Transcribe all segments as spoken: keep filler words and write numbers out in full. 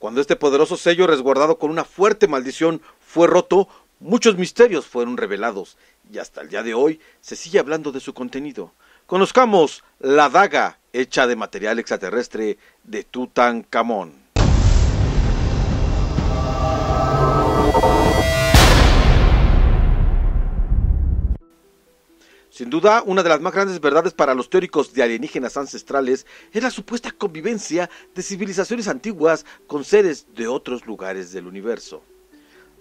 Cuando este poderoso sello, resguardado con una fuerte maldición, fue roto, muchos misterios fueron revelados y hasta el día de hoy se sigue hablando de su contenido. Conozcamos la daga hecha de material extraterrestre de Tutankamón. Sin duda, una de las más grandes verdades para los teóricos de alienígenas ancestrales es la supuesta convivencia de civilizaciones antiguas con seres de otros lugares del universo.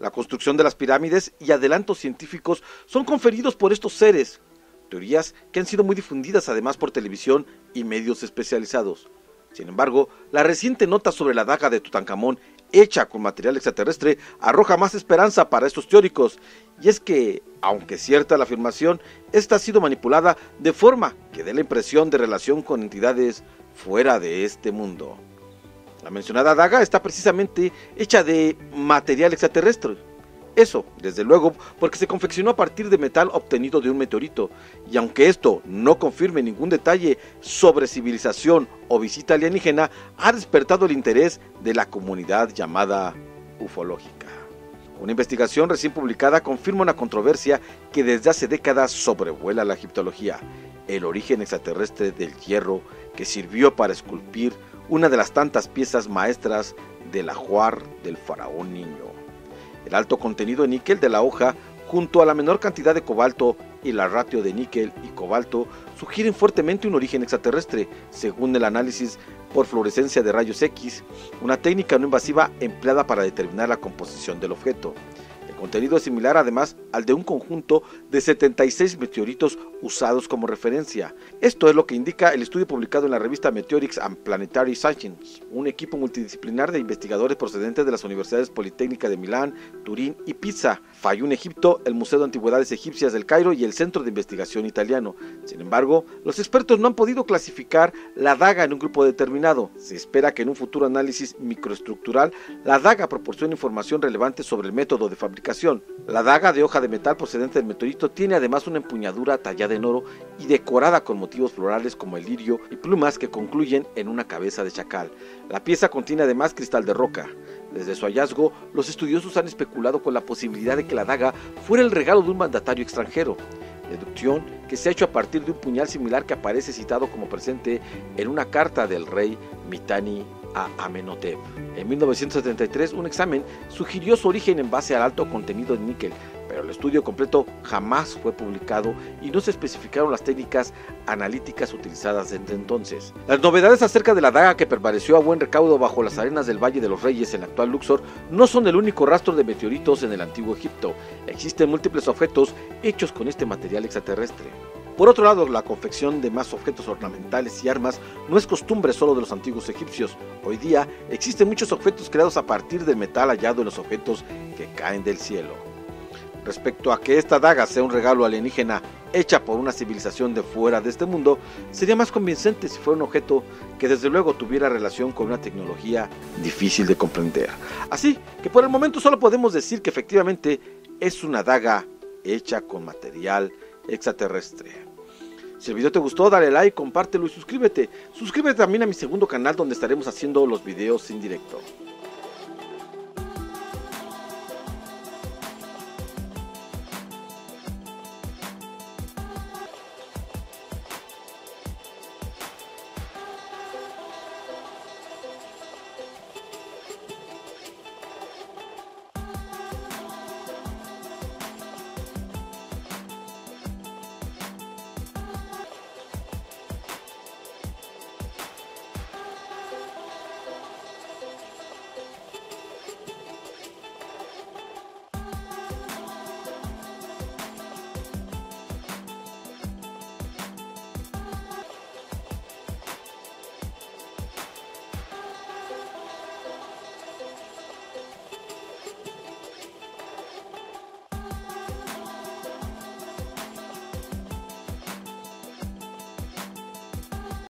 La construcción de las pirámides y adelantos científicos son conferidos por estos seres, teorías que han sido muy difundidas además por televisión y medios especializados. Sin embargo, la reciente nota sobre la daga de Tutankamón hecha con material extraterrestre arroja más esperanza para estos teóricos, y es que, aunque cierta la afirmación, esta ha sido manipulada de forma que dé la impresión de relación con entidades fuera de este mundo. La mencionada daga está precisamente hecha de material extraterrestre. Eso, desde luego, porque se confeccionó a partir de metal obtenido de un meteorito, y aunque esto no confirme ningún detalle sobre civilización o visita alienígena, ha despertado el interés de la comunidad llamada ufológica. Una investigación recién publicada confirma una controversia que desde hace décadas sobrevuela la egiptología: el origen extraterrestre del hierro que sirvió para esculpir una de las tantas piezas maestras del ajuar del faraón niño. El alto contenido de níquel de la hoja, junto a la menor cantidad de cobalto y la ratio de níquel y cobalto, sugieren fuertemente un origen extraterrestre, según el análisis por fluorescencia de rayos X, una técnica no invasiva empleada para determinar la composición del objeto. El contenido es similar además al de un conjunto de setenta y seis meteoritos usados como referencia. Esto es lo que indica el estudio publicado en la revista Meteoritics and Planetary Sciences, un equipo multidisciplinar de investigadores procedentes de las universidades Politécnica de Milán, Turín y Pisa, Fayum, Egipto, el Museo de Antigüedades Egipcias del Cairo y el Centro de Investigación Italiano. Sin embargo, los expertos no han podido clasificar la daga en un grupo determinado. Se espera que en un futuro análisis microestructural la daga proporcione información relevante sobre el método de fabricación. La daga de hoja de metal procedente del meteorito tiene además una empuñadura tallada en oro y decorada con motivos florales como el lirio y plumas que concluyen en una cabeza de chacal. La pieza contiene además cristal de roca. Desde su hallazgo, los estudiosos han especulado con la posibilidad de que la daga fuera el regalo de un mandatario extranjero, deducción que se ha hecho a partir de un puñal similar que aparece citado como presente en una carta del rey Mitani a Amenhotep. En mil novecientos setenta y tres, un examen sugirió su origen en base al alto contenido de níquel, pero el estudio completo jamás fue publicado y no se especificaron las técnicas analíticas utilizadas desde entonces. Las novedades acerca de la daga, que permaneció a buen recaudo bajo las arenas del Valle de los Reyes en el actual Luxor, no son el único rastro de meteoritos en el antiguo Egipto. Existen múltiples objetos hechos con este material extraterrestre. Por otro lado, la confección de más objetos ornamentales y armas no es costumbre solo de los antiguos egipcios. Hoy día existen muchos objetos creados a partir del metal hallado en los objetos que caen del cielo. Respecto a que esta daga sea un regalo alienígena hecha por una civilización de fuera de este mundo, sería más convincente si fuera un objeto que desde luego tuviera relación con una tecnología difícil de comprender. Así que por el momento solo podemos decir que efectivamente es una daga hecha con material extraterrestre. Si el video te gustó, dale like, compártelo y suscríbete. Suscríbete también a mi segundo canal, donde estaremos haciendo los videos en directo.